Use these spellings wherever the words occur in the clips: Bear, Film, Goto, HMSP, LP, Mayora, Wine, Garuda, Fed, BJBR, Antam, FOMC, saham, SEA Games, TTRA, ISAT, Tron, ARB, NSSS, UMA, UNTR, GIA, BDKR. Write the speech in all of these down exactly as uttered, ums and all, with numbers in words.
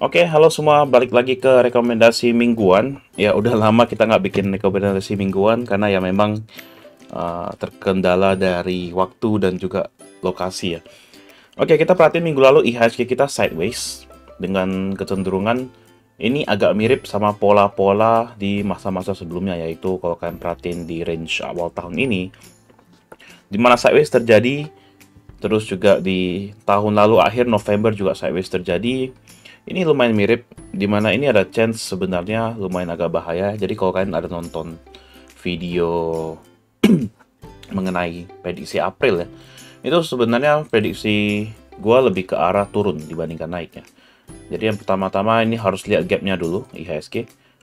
Oke, halo semua, balik lagi ke rekomendasi mingguan. Ya udah lama kita nggak bikin rekomendasi mingguan karena ya memang uh, terkendala dari waktu dan juga lokasi ya. Oke, kita perhatiin minggu lalu I H S G kita sideways dengan kecenderungan ini agak mirip sama pola-pola di masa-masa sebelumnya, yaitu kalau kalian perhatiin di range awal tahun ini di mana sideways terjadi, terus juga di tahun lalu akhir November juga sideways terjadi. Ini lumayan mirip, dimana ini ada chance sebenarnya lumayan agak bahaya. Jadi kalau kalian ada nonton video mengenai prediksi April ya, itu sebenarnya prediksi gue lebih ke arah turun dibandingkan naiknya. Jadi yang pertama-tama ini harus lihat gapnya dulu I H S G,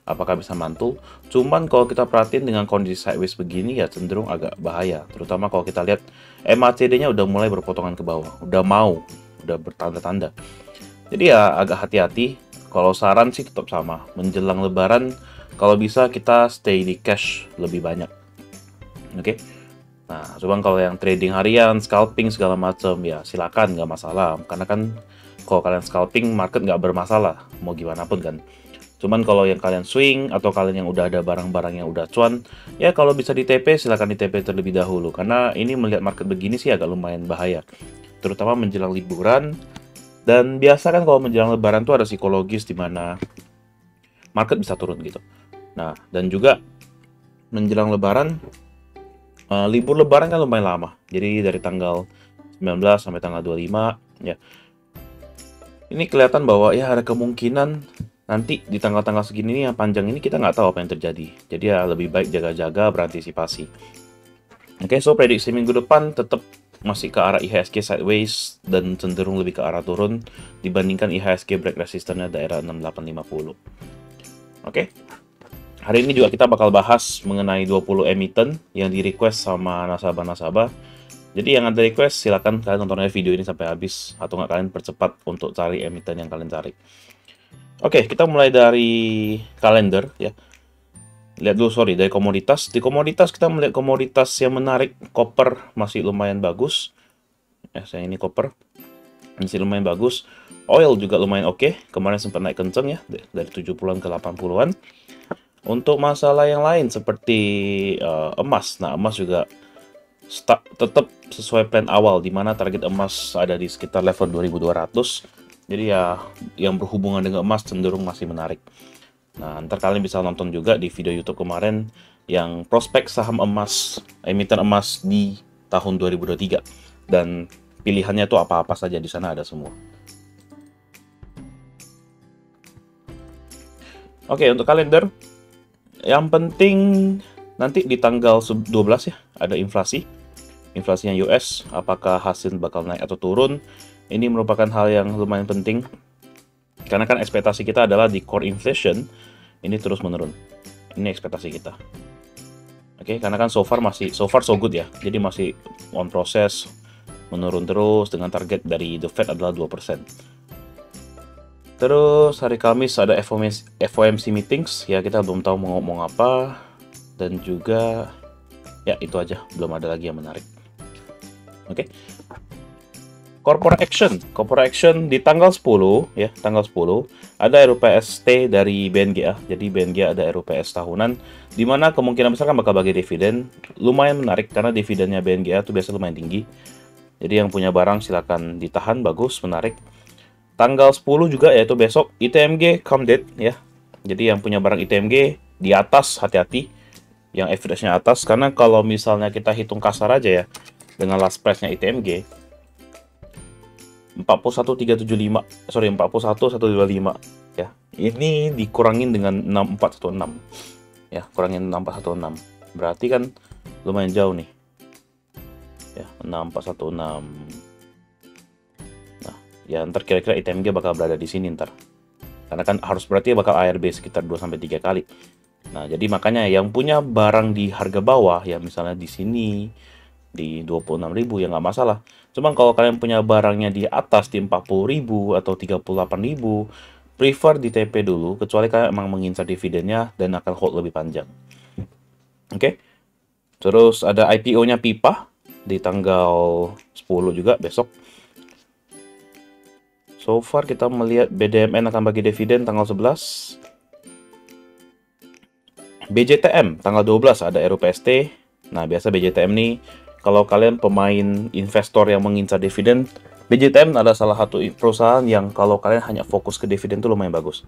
apakah bisa mantul. Cuman kalau kita perhatiin dengan kondisi sideways begini ya cenderung agak bahaya. Terutama kalau kita lihat M A C D-nya udah mulai berpotongan ke bawah, udah mau, udah bertanda-tanda. Jadi ya agak hati-hati. Kalau saran sih tetap sama, menjelang Lebaran kalau bisa kita stay di cash lebih banyak. Oke. Okay? Nah, cuman kalau yang trading harian, scalping segala macam ya silakan, nggak masalah. Karena kan kalau kalian scalping market nggak bermasalah, mau gimana pun kan. Cuman kalau yang kalian swing atau kalian yang udah ada barang-barang yang udah cuan, ya kalau bisa di T P silakan di T P terlebih dahulu. Karena ini melihat market begini sih agak lumayan bahaya, terutama menjelang liburan. Dan biasa kan kalau menjelang Lebaran tuh ada psikologis di mana market bisa turun gitu. Nah, dan juga menjelang Lebaran, uh, libur Lebaran kan lumayan lama. Jadi dari tanggal sembilan belas sampai tanggal dua puluh lima ya. Ini kelihatan bahwa ya ada kemungkinan nanti di tanggal-tanggal segini nih yang panjang ini kita nggak tahu apa yang terjadi. Jadi ya lebih baik jaga-jaga, berantisipasi. Oke, okay, so prediksi minggu depan tetap masih ke arah I H S G sideways dan cenderung lebih ke arah turun dibandingkan I H S G break resistennya daerah enam delapan lima nol. Oke. Hari ini juga kita bakal bahas mengenai dua puluh emiten yang di request sama nasabah-nasabah. Jadi yang ada request silakan kalian nonton video ini sampai habis, atau nggak kalian percepat untuk cari emiten yang kalian cari. Oke, kita mulai dari kalender ya. Lihat dulu, sorry, dari komoditas. Di komoditas kita melihat komoditas yang menarik. Koper masih lumayan bagus. Eh, saya ini koper masih lumayan bagus. Oil juga lumayan oke. Okay. Kemarin sempat naik kenceng ya, dari tujuh puluhan ke delapan puluhan. Untuk masalah yang lain seperti uh, emas. Nah, emas juga start, tetap sesuai plan awal, di mana target emas ada di sekitar level dua ribu dua ratus. Jadi ya yang berhubungan dengan emas cenderung masih menarik. Nah, ntar kalian bisa nonton juga di video YouTube kemarin yang prospek saham emas, emiten emas di tahun dua ribu dua puluh tiga. Dan pilihannya tuh apa-apa saja di sana ada semua. Oke, untuk kalender, yang penting nanti di tanggal dua belas ya, ada inflasi. Inflasinya U S, apakah hasil bakal naik atau turun? Ini merupakan hal yang lumayan penting. Karena kan ekspektasi kita adalah di core inflation ini terus menurun. Ini ekspektasi kita. Oke, okay, karena kan so far masih so far so good ya. Jadi masih on process menurun terus dengan target dari The Fed adalah dua persen. Terus hari Kamis ada F O M C meetings ya, kita belum tahu mau ngomong apa, dan juga ya itu aja, belum ada lagi yang menarik. Oke. Okay. Corporate action, corporate action di tanggal sepuluh ya, tanggal sepuluh ada R U P S T dari B N G A. Jadi B N G A ada R U P S tahunan, dimana kemungkinan besar kan bakal bagi dividen. Lumayan menarik karena dividennya B N G A tuh biasa lumayan tinggi. Jadi yang punya barang silakan ditahan, bagus, menarik. Tanggal sepuluh juga yaitu besok I T M G come date ya. Jadi yang punya barang I T M G di atas hati-hati, yang average-nya atas, karena kalau misalnya kita hitung kasar aja ya dengan last price-nya I T M G empat puluh satu tiga tujuh lima, sorry empat puluh satu satu dua lima ya. Ini dikurangin dengan enam empat satu enam ya, kurangin enam empat satu enam. Berarti kan lumayan jauh nih. Ya, enam empat satu enam. Nah, ya ntar kira-kira I T M G bakal berada di sini ntar. Karena kan harus berarti bakal A R B sekitar dua sampai tiga kali. Nah, jadi makanya yang punya barang di harga bawah ya, misalnya di sini di dua puluh enam ribu ya nggak masalah. Cuman kalau kalian punya barangnya di atas di empat puluh ribu atau tiga puluh delapan ribu, prefer di T P dulu, kecuali kalian emang mengincar dividennya dan akan hold lebih panjang. Oke. Okay. Terus ada I P O-nya Pipa di tanggal sepuluh juga besok. So far kita melihat B D M N akan bagi dividen tanggal sebelas. B J T M tanggal dua belas ada R U P S T. Nah, biasa B J T M nih kalau kalian pemain investor yang mengincar dividen, B J T M adalah salah satu perusahaan yang kalau kalian hanya fokus ke dividen itu lumayan bagus.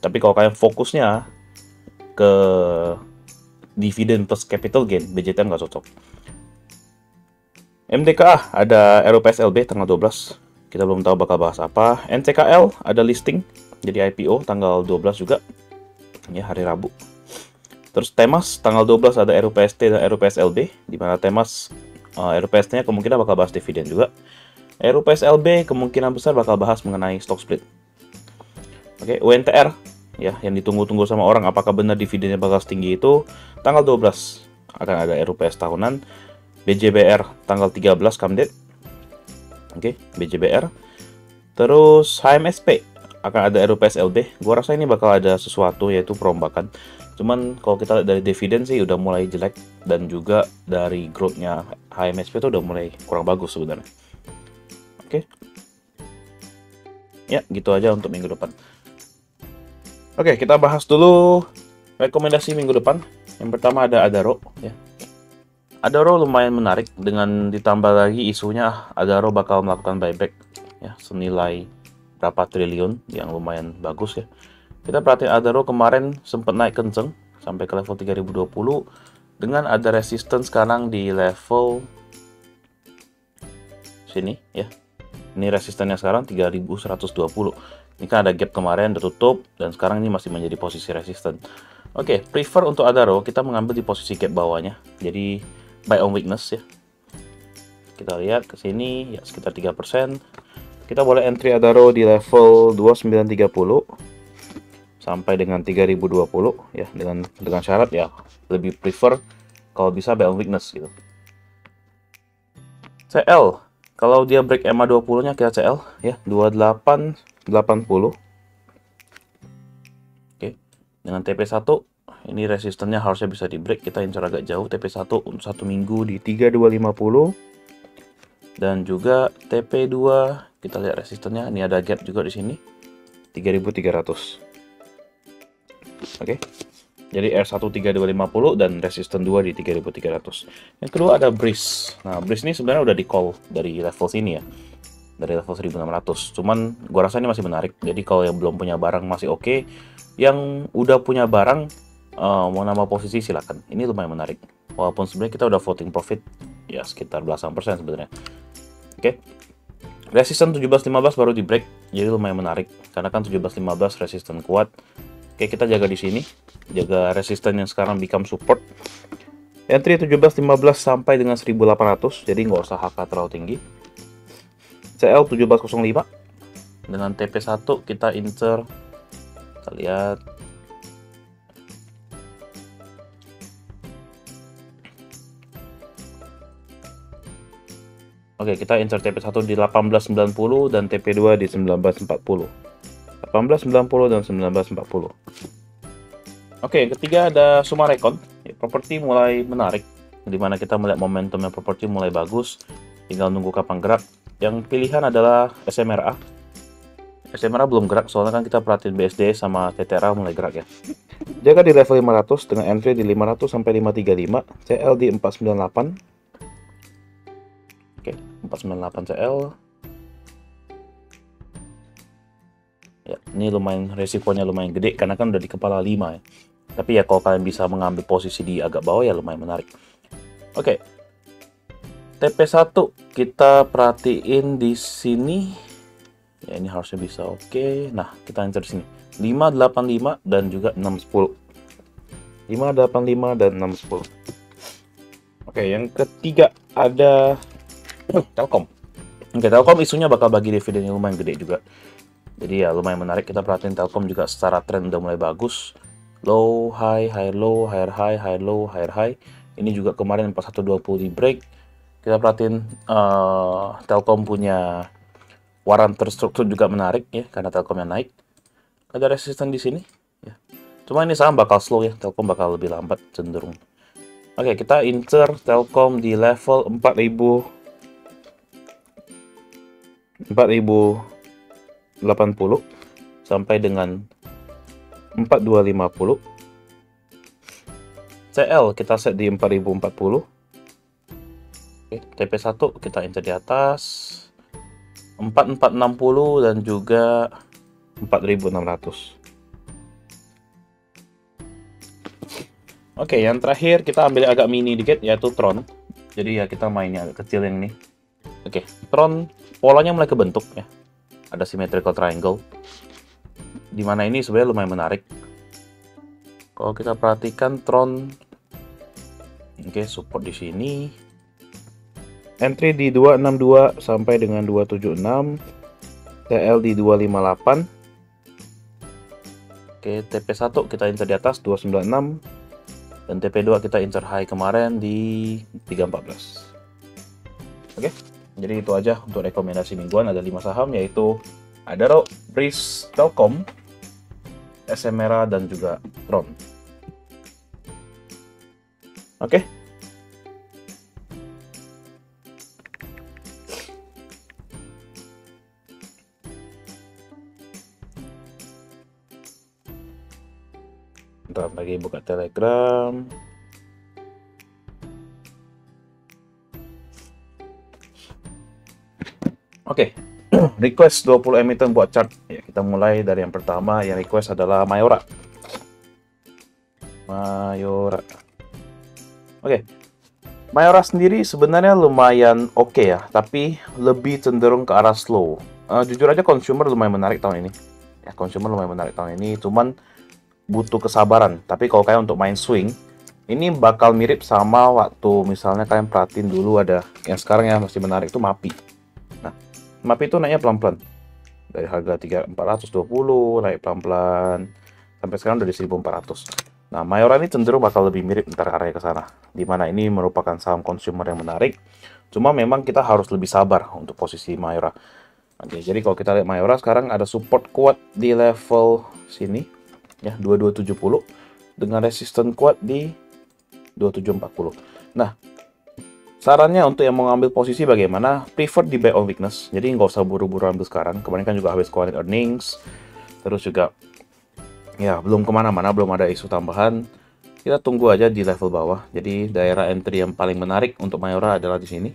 Tapi kalau kalian fokusnya ke dividen plus capital gain, B J T M nggak cocok. M D K A ada R U P S L B tanggal dua belas. Kita belum tahu bakal bahas apa. N T K L ada listing, jadi I P O tanggal dua belas juga, ya hari Rabu. Terus Temas tanggal dua belas ada R U P S T dan R U P S L B, di mana Temas uh, R U P S T-nya kemungkinan bakal bahas dividen juga. R U P S L B kemungkinan besar bakal bahas mengenai stock split. Oke, okay, U N T R ya yang ditunggu-tunggu sama orang, apakah benar dividennya bakal setinggi itu, tanggal dua belas akan ada R U P S tahunan. B J B R tanggal tiga belas come date. Oke, okay, B J B R. Terus H M S P akan ada R U P S L B. Gua rasa ini bakal ada sesuatu, yaitu perombakan. Cuman kalau kita lihat dari dividen sih udah mulai jelek, dan juga dari growth-nya H M S P itu udah mulai kurang bagus sebenarnya. Oke. Okay. Ya, gitu aja untuk minggu depan. Oke, okay, kita bahas dulu rekomendasi minggu depan. Yang pertama ada Adaro ya. Adaro lumayan menarik, dengan ditambah lagi isunya Adaro bakal melakukan buyback ya senilai berapa triliun, yang lumayan bagus ya. Kita perhatiin Adaro kemarin sempat naik kenceng sampai ke level tiga ribu dua puluh, dengan ada resistance sekarang di level sini ya. Ini resistennya sekarang tiga ribu seratus dua puluh. Ini kan ada gap kemarin tertutup, dan sekarang ini masih menjadi posisi resisten. Oke, okay, prefer untuk Adaro kita mengambil di posisi gap bawahnya. Jadi buy on weakness ya. Kita lihat ke sini ya, sekitar tiga persen. Kita boleh entry Adaro di level dua puluh sembilan tiga puluh sampai dengan tiga ribu dua puluh ya, dengan dengan syarat ya lebih prefer kalau bisa buy on weakness gitu. C L kalau dia break M A dua puluh-nya kita C L ya dua puluh delapan delapan puluh. Oke, dengan T P satu ini resistennya harusnya bisa di break, kita incar agak jauh. T P satu untuk satu minggu di tiga ribu dua ratus lima puluh, dan juga T P dua kita lihat resistennya, ini ada gap juga di sini tiga ribu tiga ratus. Oke, jadi R satu tiga ribu dua ratus lima puluh dan resisten dua di tiga ribu tiga ratus. Yang kedua ada Breeze. Nah, Breeze ini sebenarnya udah di call dari level sini ya, dari level seribu enam ratus. Cuman gua rasa ini masih menarik. Jadi kalau yang belum punya barang masih oke, okay. Yang udah punya barang Uh, mau nama posisi silakan. Ini lumayan menarik. Walaupun sebenarnya kita udah floating profit ya sekitar belasan persen sebenarnya. Oke. Okay. Resisten tujuh belas lima belas baru di break, jadi lumayan menarik. Karena kan tujuh belas lima belas resisten kuat. Oke, okay, kita jaga di sini. Jaga resisten yang sekarang become support. Entry tujuh belas lima belas sampai dengan seribu delapan ratus. Jadi nggak usah H K terlalu tinggi. C L tujuh belas nol lima. Dengan T P satu kita incer. Kita lihat Oke, kita insert T P satu di delapan belas sembilan puluh dan T P dua di seribu sembilan ratus empat puluh. seribu delapan ratus sembilan puluh dan seribu sembilan ratus empat puluh. Oke, yang ketiga ada Sumarekon. Ya, properti mulai menarik, dimana kita melihat momentumnya properti mulai bagus. Tinggal nunggu kapan gerak. Yang pilihan adalah S M R A. S M R A belum gerak, soalnya kan kita perhatiin B S D sama T T R A mulai gerak ya. Jaga di level lima ratus dengan entry di lima ratus sampai lima tiga lima, C L di empat sembilan delapan. Oke, empat sembilan delapan C L. Ya, ini lumayan resikonya lumayan gede karena kan udah di kepala lima ya. Tapi ya kalau kalian bisa mengambil posisi di agak bawah ya lumayan menarik. Oke. T P satu kita perhatiin di sini. Ya, ini harusnya bisa oke. Nah, kita enter di sini. lima delapan lima dan juga enam satu nol. lima delapan lima dan enam satu nol. Oke, yang ketiga ada Telkom. Oke, Telkom isunya bakal bagi dividen yang lumayan gede juga. Jadi ya lumayan menarik, kita perhatiin Telkom juga secara tren udah mulai bagus. Low, high, high, low, higher high, high, low, higher high. Ini juga kemarin empat satu dua puluh di break. Kita perhatiin uh, Telkom punya waran terstruktur juga menarik ya, karena Telkom yang naik. Ada resisten di sini ya. Cuma ini saham bakal slow ya, Telkom bakal lebih lambat cenderung. Oke, kita incer Telkom di level empat ribu empat ribu empat ribu dua ratus delapan puluh sampai dengan empat ribu dua ratus lima puluh. C L kita set di empat ribu empat puluh. Oke, T P satu kita enter di atas empat ribu empat ratus enam puluh dan juga empat ribu enam ratus. Oke, yang terakhir kita ambil agak mini dikit, yaitu Tron. Jadi ya kita mainnya agak kecil yang ini. Oke, Tron polanya mulai kebentuk ya. Ada symmetrical triangle. Dimana ini sebenarnya lumayan menarik. Kalau kita perhatikan Tron, oke support di sini. Entry di dua enam dua sampai dengan dua tujuh enam. T L di dua lima delapan. Oke, T P satu kita enter di atas dua sembilan enam. Dan T P dua kita insert high kemarin di tiga empat belas. Oke, jadi itu aja untuk rekomendasi mingguan. Ada lima saham, yaitu Adaro, R U P S, Telkom, S M R A, dan juga Tron. Oke. Bentar lagi buka Telegram. Oke, okay. Request dua puluh emiten buat chart. Ya, kita mulai dari yang pertama. Yang request adalah Mayora. Mayora. Oke, okay. Mayora sendiri sebenarnya lumayan oke okay ya, tapi lebih cenderung ke arah slow. Uh, jujur aja, consumer lumayan menarik tahun ini. Ya, consumer lumayan menarik tahun ini. Cuman butuh kesabaran, tapi kalau kalian untuk main swing ini bakal mirip sama waktu misalnya kalian perhatiin dulu ada yang sekarang yang masih menarik itu MAPI. Nah, MAPI itu naiknya pelan-pelan dari harga tiga ribu empat ratus dua puluh naik pelan-pelan sampai sekarang udah di seribu empat ratus. Nah, Mayora ini cenderung bakal lebih mirip ntar arahnya ke sana, dimana ini merupakan saham consumer yang menarik, cuma memang kita harus lebih sabar untuk posisi Mayora. Oke, jadi kalau kita lihat Mayora sekarang ada support kuat di level sini ya, dua dua tujuh nol dengan resisten kuat di dua tujuh empat nol. Nah, sarannya untuk yang mau ngambil posisi bagaimana? Prefer di buy on weakness. Jadi nggak usah buru-buru ambil sekarang. Kemarin kan juga habis quarter earnings. Terus juga ya belum kemana-mana, belum ada isu tambahan. Kita tunggu aja di level bawah. Jadi daerah entry yang paling menarik untuk Mayora adalah di sini.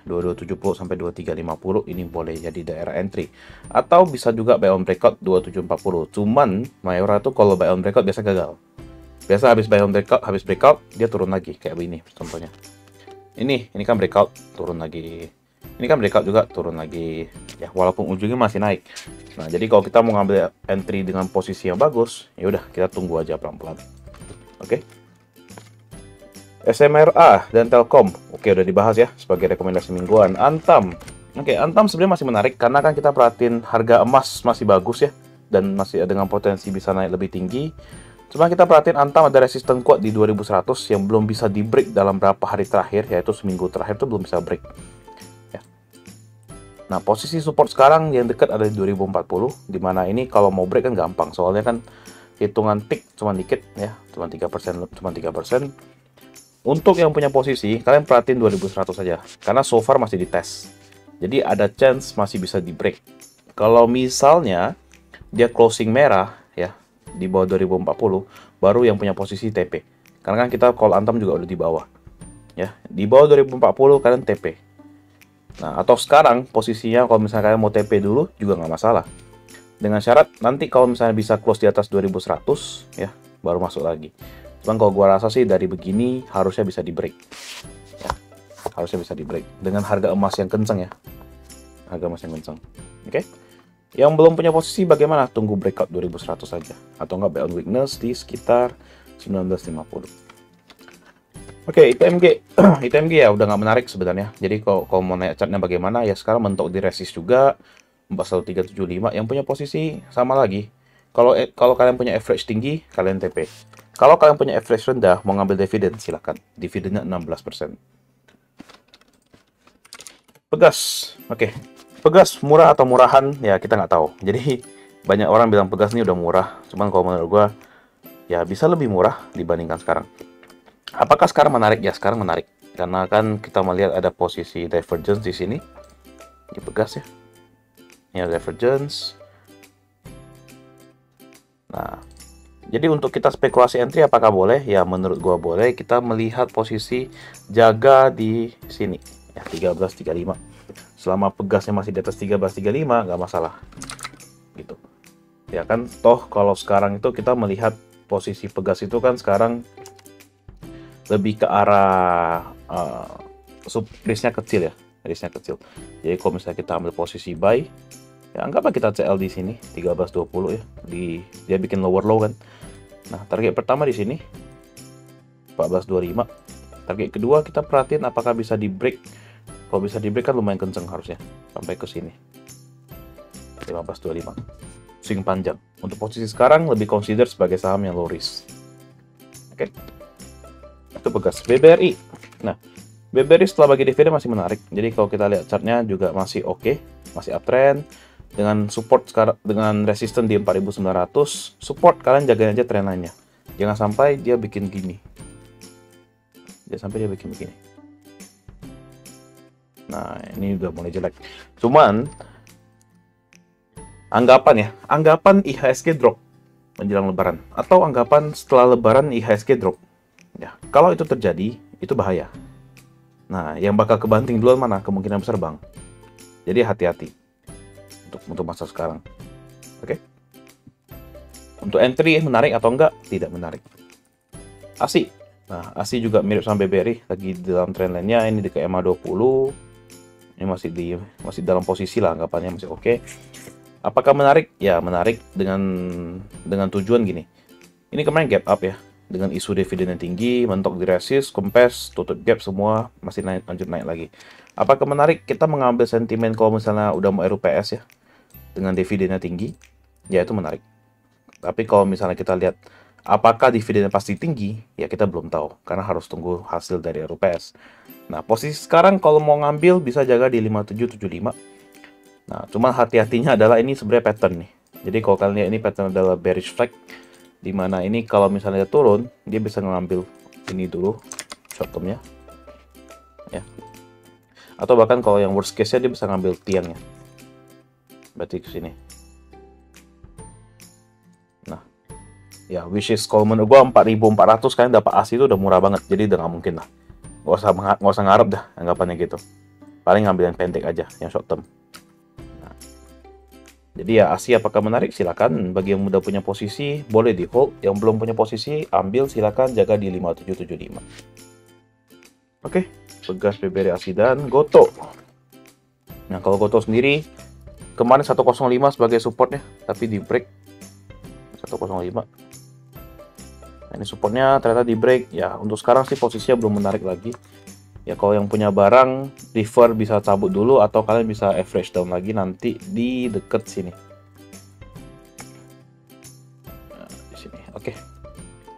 dua dua tujuh nol sampai dua tiga lima nol ini boleh jadi daerah entry, atau bisa juga buy on breakout dua tujuh empat nol. Cuman Mayora tuh kalau buy on breakout biasa gagal, biasa habis buy on breakout, habis breakout dia turun lagi kayak begini contohnya. Ini ini kan breakout turun lagi, ini kan breakout juga turun lagi ya, walaupun ujungnya masih naik. Nah, jadi kalau kita mau ngambil entry dengan posisi yang bagus, ya udah kita tunggu aja pelan-pelan. Oke, okay. S M R A dan Telkom, oke udah dibahas ya sebagai rekomendasi mingguan. Antam, oke Antam sebenarnya masih menarik karena kan kita perhatiin harga emas masih bagus ya, dan masih dengan potensi bisa naik lebih tinggi. Cuma kita perhatiin Antam ada resisten kuat di dua ribu seratus yang belum bisa di break dalam berapa hari terakhir, yaitu seminggu terakhir tuh belum bisa break ya. Nah, posisi support sekarang yang dekat ada di dua ribu empat puluh, dimana ini kalau mau break kan gampang, soalnya kan hitungan tick cuma dikit ya, cuma tiga persen, cuma tiga persen. Untuk yang punya posisi, kalian perhatiin dua ribu seratus saja, karena so far masih dites. Jadi ada chance masih bisa di break. Kalau misalnya dia closing merah ya di bawah dua ribu empat puluh, baru yang punya posisi T P. Karena kan kita call Antam juga udah di bawah. Ya, di bawah dua ribu empat puluh kalian T P. Nah, atau sekarang posisinya kalau misalnya kalian mau T P dulu juga nggak masalah. Dengan syarat nanti kalau misalnya bisa close di atas dua ribu seratus ya, baru masuk lagi. Cuman kalau gue rasa sih dari begini harusnya bisa di break ya, harusnya bisa di break dengan harga emas yang kenceng ya, harga emas yang kenceng. Oke, okay. Yang belum punya posisi bagaimana? Tunggu breakout dua ribu seratus saja, atau enggak buy on weakness di sekitar seribu sembilan ratus lima puluh. Oke, okay, I T M G I T M G ya udah nggak menarik sebenarnya. Jadi kalau, kalau mau naik chartnya bagaimana ya, sekarang mentok di resist juga empat satu tiga tujuh lima. Yang punya posisi sama lagi, kalau kalau kalian punya average tinggi kalian T P. Kalau kalian punya average rendah, mau ngambil dividen, silahkan. Dividennya enam belas persen. Pegas. Oke. Okay. Pegas murah atau murahan, ya kita nggak tahu. Jadi, banyak orang bilang Pegas ini udah murah. Cuman kalau menurut gue, ya bisa lebih murah dibandingkan sekarang. Apakah sekarang menarik? Ya, sekarang menarik. Karena kan kita melihat ada posisi divergence di sini. Di Pegas ya. Ini ada divergence. Nah, jadi untuk kita spekulasi entry apakah boleh? Ya menurut gua boleh. Kita melihat posisi jaga di sini ya, tiga belas tiga puluh lima. Selama pegasnya masih di atas tiga belas tiga puluh lima nggak masalah. Gitu. Ya kan, toh kalau sekarang itu kita melihat posisi pegas itu kan sekarang lebih ke arah uh, sub risknya kecil ya, risknya kecil. Jadi kalau misalnya kita ambil posisi buy, ya anggaplah kita C L di sini tiga belas dua puluh ya, di dia bikin lower low kan. Nah, target pertama di sini empat belas dua puluh lima. Target kedua kita perhatiin apakah bisa di break. Kalau bisa di break kan lumayan kenceng harusnya sampai ke sini. lima belas dua puluh lima. Swing panjang. Untuk posisi sekarang lebih consider sebagai saham yang low risk. Oke. Okay. Itu pegas B B R I. Nah, B B R I setelah bagi dividen masih menarik. Jadi kalau kita lihat chartnya juga masih oke, okay, masih uptrend. Dengan support sekarang, dengan resisten di empat ribu sembilan ratus, support kalian jagain aja tren lainnya. Jangan sampai dia bikin gini. Jangan sampai dia bikin begini. Nah, ini udah mulai jelek. Cuman anggapan ya, anggapan I H S G drop menjelang Lebaran atau anggapan setelah Lebaran I H S G drop. Ya, kalau itu terjadi, itu bahaya. Nah, yang bakal kebanting duluan mana? Kemungkinan besar bank. Jadi hati-hati. Untuk, untuk masa sekarang, oke? Okay? Untuk entry menarik atau enggak? Tidak menarik. A S I, nah A S I juga mirip sama B B R I, lagi dalam trendline-nya ini di M A dua puluh, ini masih di masih dalam posisi lah, anggapannya masih oke. Okay. Apakah menarik? Ya menarik dengan dengan tujuan gini. Ini kemarin gap up ya, dengan isu dividen yang tinggi, mentok di resist, kempes, tutup gap semua masih naik, lanjut naik lagi. Apakah menarik? Kita mengambil sentimen kalau misalnya udah mau R U P S ya, dengan dividennya tinggi, ya itu menarik. Tapi kalau misalnya kita lihat apakah dividennya pasti tinggi, ya kita belum tahu karena harus tunggu hasil dari R U P S. Nah, posisi sekarang kalau mau ngambil bisa jaga di lima tujuh tujuh lima. Nah, cuman hati-hatinya adalah ini sebenarnya pattern nih. Jadi kalau kalian lihat ini pattern adalah bearish flag, dimana ini kalau misalnya turun dia bisa ngambil ini dulu short termnya ya, atau bahkan kalau yang worst case nya dia bisa ngambil tiangnya, berarti ke sini. Nah, ya which is kalau menurut gua empat ribu empat ratus kalian dapat A S I itu udah murah banget, jadi udah nggak mungkin lah, nggak usah nggak usah ngarep dah anggapannya gitu, paling ngambil yang pendek aja, yang short term. Nah, jadi ya A S I apakah menarik? Silakan bagi yang udah punya posisi boleh di hold, yang belum punya posisi ambil silakan, jaga di lima tujuh tujuh lima. Oke, pegas B B R I A S I dan Goto. Nah, kalau Goto sendiri kemarin seratus lima sebagai supportnya, tapi di break seratus lima. Nah, ini supportnya ternyata di break. Ya, untuk sekarang sih posisinya belum menarik lagi. Ya, kalau yang punya barang, river bisa cabut dulu atau kalian bisa average down lagi nanti di deket sini. Nah, di sini. Oke. Okay.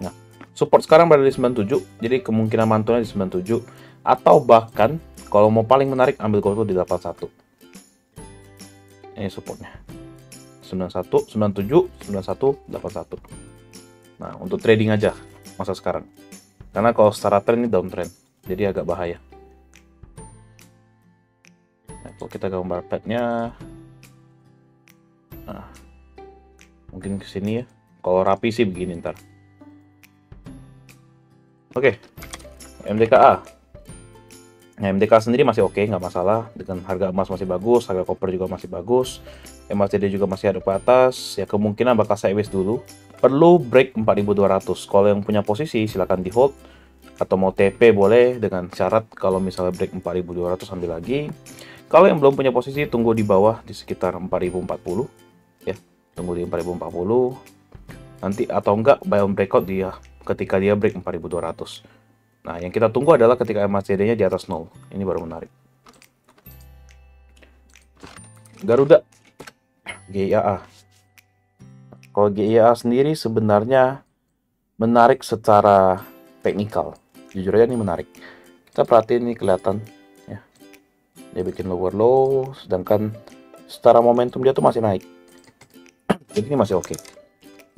Nah, support sekarang berada di sembilan tujuh, jadi kemungkinan mantulnya di sembilan tujuh atau bahkan kalau mau paling menarik ambil Goto di delapan satu. Ini supportnya sembilan satu, sembilan tujuh, sembilan satu, delapan satu. Nah, untuk trading aja masa sekarang, karena kalau secara trend ini downtrend, jadi agak bahaya. Nah, kalau kita gambar padnya, nah, mungkin kesini ya. Kalau rapi sih begini ntar. Oke, okay. M D K A. Nah, M D K A sendiri masih oke, okay, nggak masalah. Dengan harga emas masih bagus, harga koper juga masih bagus. M A C D juga masih ada ke atas. Ya kemungkinan bakal sideways dulu. Perlu break empat ribu dua ratus. Kalau yang punya posisi silakan di hold atau mau T P boleh dengan syarat kalau misalnya break empat ribu dua ratus ambil lagi. Kalau yang belum punya posisi tunggu di bawah di sekitar empat ribu empat puluh. Ya, tunggu di empat ribu empat puluh. Nanti atau enggak buy on breakout dia ketika dia break empat ribu dua ratus. Nah, yang kita tunggu adalah ketika M A C D-nya di atas nol. Ini baru menarik. Garuda. G I A. Kalau G I A sendiri sebenarnya menarik secara teknikal. Jujur aja ini menarik. Kita perhatiin ini kelihatan. Ya. Dia bikin lower low. Sedangkan secara momentum dia tuh masih naik. Jadi ini masih oke. Okay.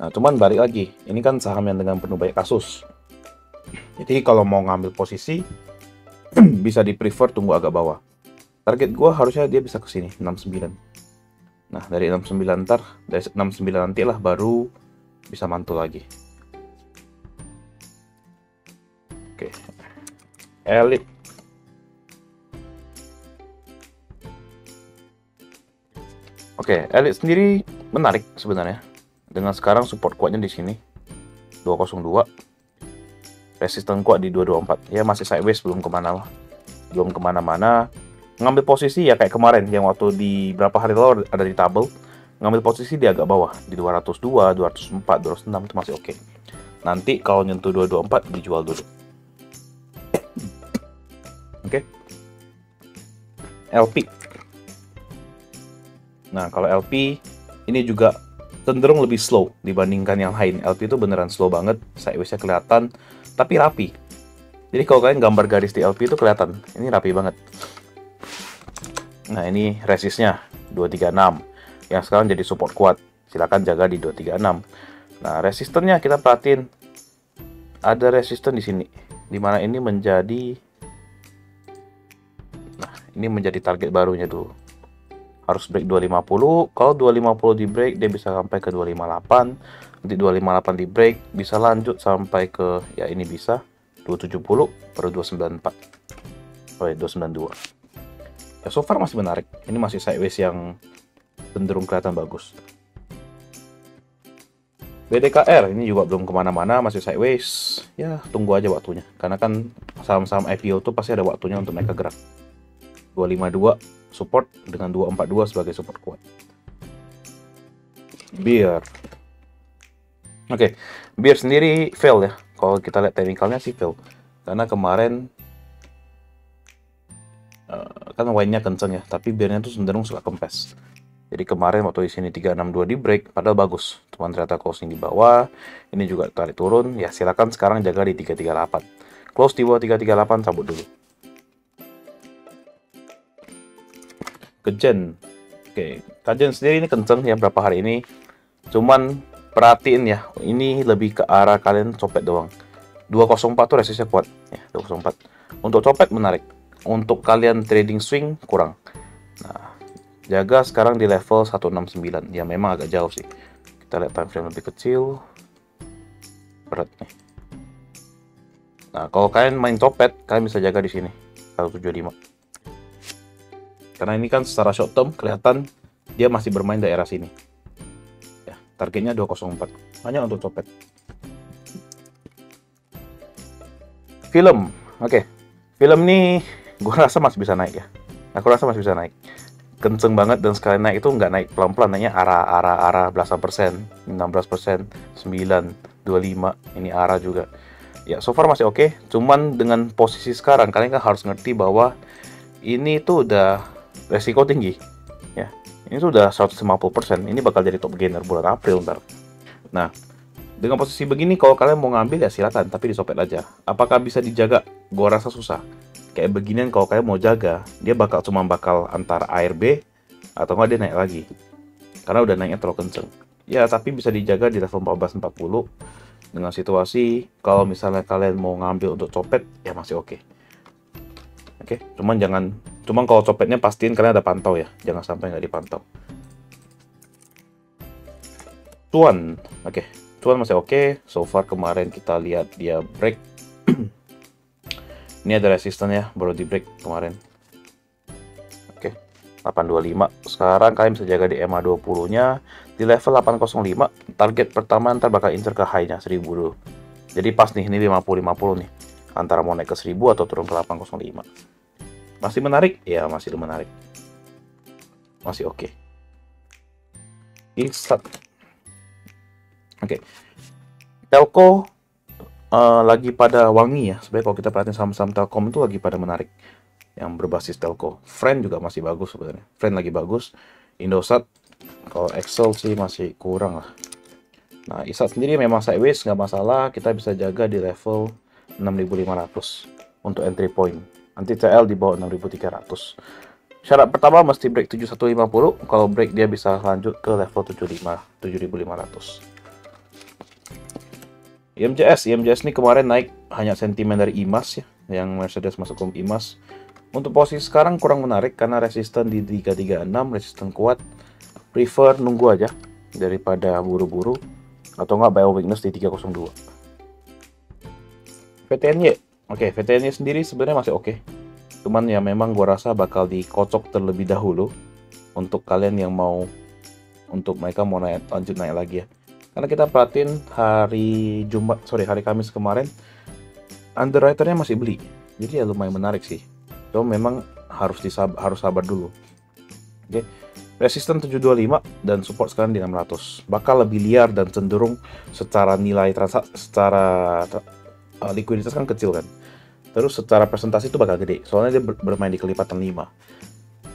Nah, cuman balik lagi. Ini kan saham yang dengan penuh banyak kasus. Jadi kalau mau ngambil posisi bisa di prefer tunggu agak bawah. Target gue harusnya dia bisa ke sini enam sembilan. Nah, dari enam sembilan ntar dari enam sembilan nanti lah baru bisa mantul lagi. Oke, Elit. Oke, Elit sendiri menarik sebenarnya. Dengan sekarang support kuatnya di sini dua nol dua, resisten kuat di dua dua empat. Ya masih sideways, belum kemana belum kemana-mana. Ngambil posisi ya kayak kemarin yang waktu di berapa hari lalu ada di tabel, ngambil posisi di agak bawah di dua ratus dua, dua ratus empat, dua ratus enam itu masih oke. Okay. Nanti kalau nyentuh dua dua empat dijual dulu. Oke. Okay. L P. Nah, kalau L P ini juga cenderung lebih slow dibandingkan yang lain. L P itu beneran slow banget, sideways-nya kelihatan, tapi rapi. Jadi kalau kalian gambar garis di L P itu kelihatan, ini rapi banget. Nah, ini resistnya dua tiga enam, yang sekarang jadi support kuat. Silahkan jaga di dua tiga enam. Nah, resistennya kita perhatiin. Ada resisten di sini, dimana ini menjadi, nah, ini menjadi target barunya dulu. Harus break dua lima nol. Kalau dua lima nol di break, dia bisa sampai ke dua lima delapan. Nanti dua lima delapan di break, bisa lanjut sampai ke, ya ini bisa dua tujuh nol, baru dua sembilan empat. Oh ya, dua sembilan dua. Ya, so far masih menarik. Ini masih sideways yang cenderung kelihatan bagus. B D K R ini juga belum kemana-mana, masih sideways. Ya, tunggu aja waktunya. Karena kan saham-saham I P O tuh pasti ada waktunya untuk naik ke gerak. dua lima dua support dengan dua empat dua sebagai support kuat. Bear. Oke, okay. Bear sendiri fail ya. Kalau kita lihat teknikalnya sih fail. Karena kemarin uh, kan wine-nya kenceng ya, tapi bear-nya tuh cenderung suka kempes. Jadi kemarin waktu di sini tiga enam dua di break padahal bagus, cuman ternyata closing di bawah. Ini juga tarik turun. Ya silakan sekarang jaga di tiga tiga delapan. Close di bawah tiga tiga delapan cabut dulu. Kajen, oke, kajen sendiri ini kenceng ya berapa hari ini. Cuman perhatiin ya, ini lebih ke arah kalian copet doang. dua nol empat tuh resistnya kuat, ya, dua nol empat. Untuk copet menarik, untuk kalian trading swing kurang. Nah, jaga sekarang di level satu enam sembilan, ya memang agak jauh sih. Kita lihat time frame lebih kecil, berat nih. Nah, kalau kalian main copet, kalian bisa jaga di sini satu tujuh lima. Karena ini kan secara short term kelihatan dia masih bermain daerah sini. Ya, targetnya dua nol empat. Hanya untuk copet. Film. Oke. Okay. Film nih gua rasa masih bisa naik ya. Aku rasa masih bisa naik. Kenceng banget dan sekali naik itu nggak naik pelan-pelan, naiknya arah-arah-arah belasan persen, enam belas persen, sembilan, dua puluh lima. Ini arah juga. Ya, so far masih oke. Okay. Cuman dengan posisi sekarang kalian kan harus ngerti bahwa ini tuh udah resiko tinggi ya, ini sudah seratus lima puluh persen, ini bakal jadi top gainer bulan April ntar. Nah, dengan posisi begini kalau kalian mau ngambil ya silakan, tapi disopet aja. Apakah bisa dijaga? Gua rasa susah. Kayak beginian kalau kalian mau jaga, dia bakal cuma bakal antara A R B atau nggak dia naik lagi, karena udah naiknya terlalu kenceng. Ya, tapi bisa dijaga di level empat belas empat puluh. Dengan situasi kalau misalnya kalian mau ngambil untuk copet ya masih oke. Okay. Oke, okay, cuman jangan, cuman kalau copetnya pastiin kalian ada pantau ya, jangan sampai nggak dipantau. Cuan, oke, okay. Cuan masih oke. Okay. So far kemarin kita lihat dia break. Ini ada resisten ya, baru di break kemarin. Oke, okay. delapan dua lima. Sekarang kalian bisa jaga di M A dua puluh-nya di level delapan nol lima. Target pertama ntar bakal incer ke high-nya seribu dulu. Jadi pas nih, ini lima puluh lima puluh nih. Antara mau naik ke seribu atau turun ke delapan nol lima. Masih menarik? Ya, masih menarik. Masih oke. Okay. Instant. Oke. Okay. Telko uh, lagi pada wangi ya. Sebenarnya kalau kita perhatiin saham-saham Telkom itu lagi pada menarik. Yang berbasis Telko. Friend juga masih bagus sebenarnya. Friend lagi bagus. Indosat. Kalau Excel sih masih kurang lah. Nah, Isat sendiri memang sideways. Nggak masalah. Kita bisa jaga di level enam ribu lima ratus untuk entry point. Nanti C L di bawah enam ribu tiga ratus. Syarat pertama mesti break tujuh satu lima nol. Kalau break dia bisa lanjut ke level tujuh puluh lima, tujuh ribu lima ratus. I M J S, I M J S ini kemarin naik hanya sentimen dari I M A S ya, yang Mercedes masuk ke I M A S. Untuk posisi sekarang kurang menarik karena resisten di tiga tiga enam, resisten kuat. Prefer nunggu aja daripada buru-buru. atau enggak buy weakness di tiga nol dua. V T N Y, oke, V T N Y sendiri sebenarnya masih oke, cuman ya memang gua rasa bakal dikocok terlebih dahulu untuk kalian yang mau, untuk mereka mau naik, lanjut naik lagi ya. Karena kita perhatiin hari Jumat, sorry hari Kamis kemarin underwriternya masih beli, jadi ya lumayan menarik sih. Cuma memang harus disab harus sabar dulu. Oke, okay. Resisten tujuh dua lima dan support sekarang di enam ratus. Bakal lebih liar dan cenderung secara nilai transaksi, secara tra uh, likuiditas kan kecil kan. Terus secara presentasi itu bakal gede, soalnya dia ber bermain di kelipatan lima.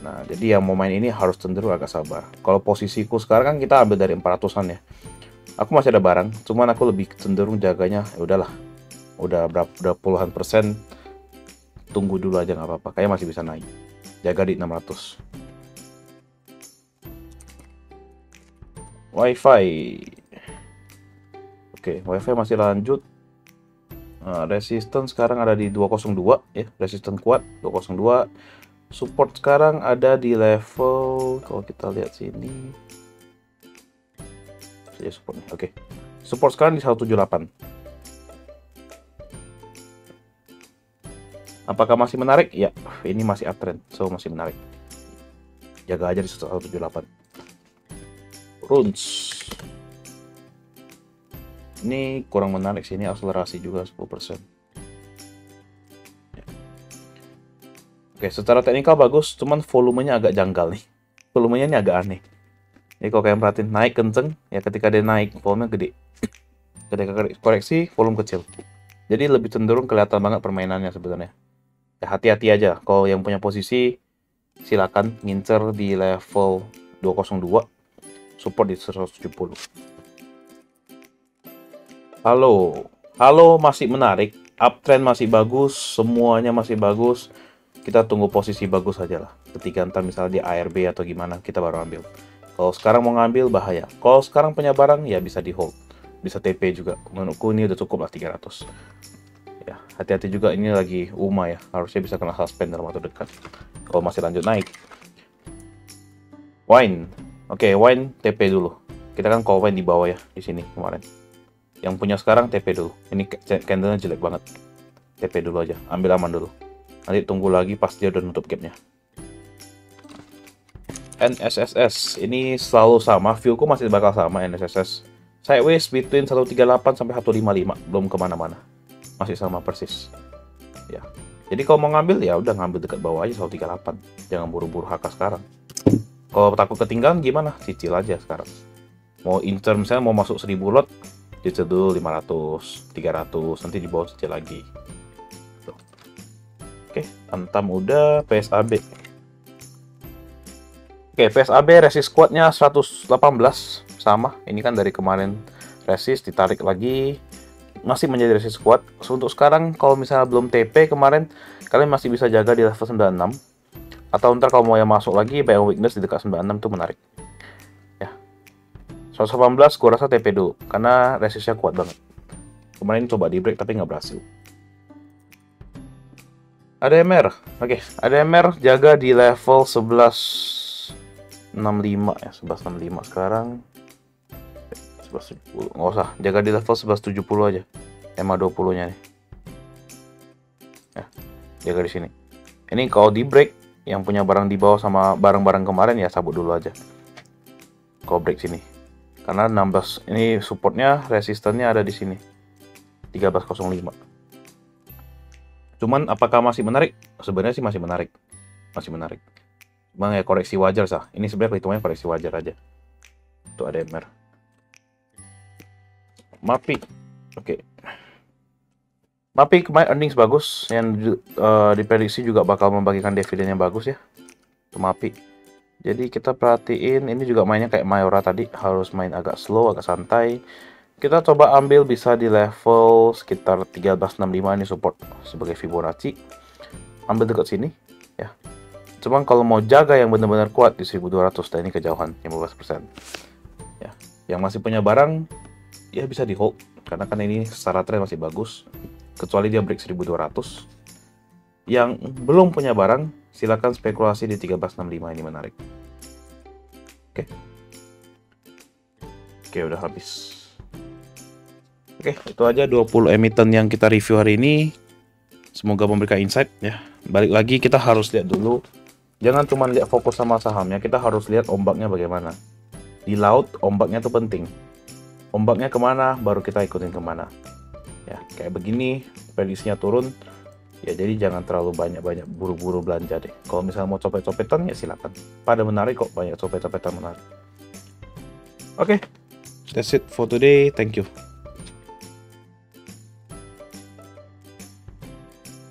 Nah, jadi yang mau main ini harus cenderung agak sabar. Kalau posisiku sekarang kan kita ambil dari empat ratusan ya. Aku masih ada barang, cuman aku lebih cenderung jaganya ya udahlah. Udah berapa, udah puluhan persen, tunggu dulu aja nggak apa-apa. Kayaknya masih bisa naik. Jaga di enam ratus. Wi-Fi. Oke, Wi-Fi masih lanjut. Nah, resisten sekarang ada di dua nol dua ya, resisten kuat dua nol dua. Support sekarang ada di level, kalau kita lihat sini, saya supportnya, oke, okay. Support sekarang di seratus tujuh puluh delapan. Apakah masih menarik? Ya, ini masih uptrend, so masih menarik. Jaga aja di seratus tujuh puluh delapan. Runs, ini kurang menarik sih, ini akselerasi juga sepuluh persen. Oke, secara teknikal bagus, cuman volumenya agak janggal nih. Volumenya ini agak aneh. Jadi kalau kalian perhatiin, naik kenceng, ya ketika dia naik, volumenya gede. Ketika koreksi, volume kecil. Jadi lebih cenderung kelihatan banget permainannya sebenarnya. Ya, hati-hati aja, kalau yang punya posisi, silakan ngincer di level dua nol dua, support di seratus tujuh puluh. Halo, Halo masih menarik, uptrend masih bagus, semuanya masih bagus. Kita tunggu posisi bagus aja lah. Ketika entar misalnya di A R B atau gimana, kita baru ambil. Kalau sekarang mau ngambil, bahaya. Kalau sekarang punya barang, ya bisa di hold. Bisa T P juga. Menurutku ini udah cukup lah tiga ratus. Ya, hati-hati juga ini lagi U M A ya. Harusnya bisa kena suspend dalam waktu dekat. Kalau masih lanjut naik. Wine. Oke, okay, Wine T P dulu. Kita kan call Wine di bawah ya, di sini kemarin. Yang punya sekarang T P dulu. Ini candlenya jelek banget. T P dulu aja. Ambil aman dulu. Nanti tunggu lagi pas dia udah nutup gapnya. N S S S ini selalu sama, viewku masih bakal sama. N S S S sideways between seratus tiga puluh delapan sampai seratus lima puluh lima, belum kemana-mana, masih sama persis. Ya, jadi kalau mau ngambil ya udah ngambil dekat bawah aja seratus tiga puluh delapan, jangan buru-buru H K sekarang. Kalau takut ketinggalan gimana? Cicil aja sekarang. Mau incer misalnya mau masuk seribu lot, cicil dulu lima ratus, tiga ratus, nanti di bawah cicil lagi. Oke, Antam udah, P S A B. Oke, P S A B resist kuatnya seratus delapan belas, sama. Ini kan dari kemarin resist, ditarik lagi. Masih menjadi resist kuat. So, untuk sekarang, kalau misalnya belum T P kemarin, kalian masih bisa jaga di level sembilan puluh enam. Atau ntar kalau mau yang masuk lagi, buy on weakness di dekat sembilan puluh enam itu menarik. Ya, seratus delapan belas gua rasa T P dulu, karena resistnya kuat banget. Kemarin coba di break tapi nggak berhasil. A D M R, oke, okay. A D M R jaga di level sebelas enam puluh lima ya, sebelas enam puluh lima sekarang. sebelas tujuh puluh, nggak usah, jaga di level sebelas tujuh puluh aja. M A dua puluh-nya nih. Ya, jaga di sini. Ini kalau di break, yang punya barang di bawah sama barang-barang kemarin ya sabut dulu aja. Kalau break sini. Karena enam belas, ini supportnya, resistennya ada di sini. tiga belas nol lima. Cuman apakah masih menarik? Sebenarnya sih masih menarik. Masih menarik. Bang ya koreksi wajar sah. Ini sebenarnya perhitungannya koreksi wajar aja. Untuk A D M R. MAPI. Oke. Okay. MAPI kemarin earnings bagus. Yang uh, diprediksi juga bakal membagikan dividen yang bagus ya. Itu MAPI. Jadi kita perhatiin. Ini juga mainnya kayak Mayora tadi. Harus main agak slow, agak santai. Kita coba ambil bisa di level sekitar tiga belas enam puluh lima, ini support sebagai Fibonacci. Ambil dekat sini ya. Cuman kalau mau jaga yang benar-benar kuat di seribu dua ratus, dan ini kejauhan lima belas persen. Ya, yang masih punya barang ya bisa di hold karena kan ini secara trend masih bagus kecuali dia break seribu dua ratus. Yang belum punya barang silakan spekulasi di tiga belas enam puluh lima, ini menarik. Oke. Oke, udah habis. Oke, itu aja dua puluh emiten yang kita review hari ini. Semoga memberikan insight ya. Balik lagi, kita harus lihat dulu. Jangan cuma lihat fokus sama sahamnya, kita harus lihat ombaknya bagaimana. Di laut, ombaknya itu penting. Ombaknya kemana, baru kita ikutin kemana. Ya, kayak begini, predisinya turun. Ya, jadi jangan terlalu banyak-banyak buru-buru belanja deh. Kalau misalnya mau copet-copetan, ya silakan. Pada menarik kok, banyak copet-copetan menarik. Oke, that's it for today. Thank you.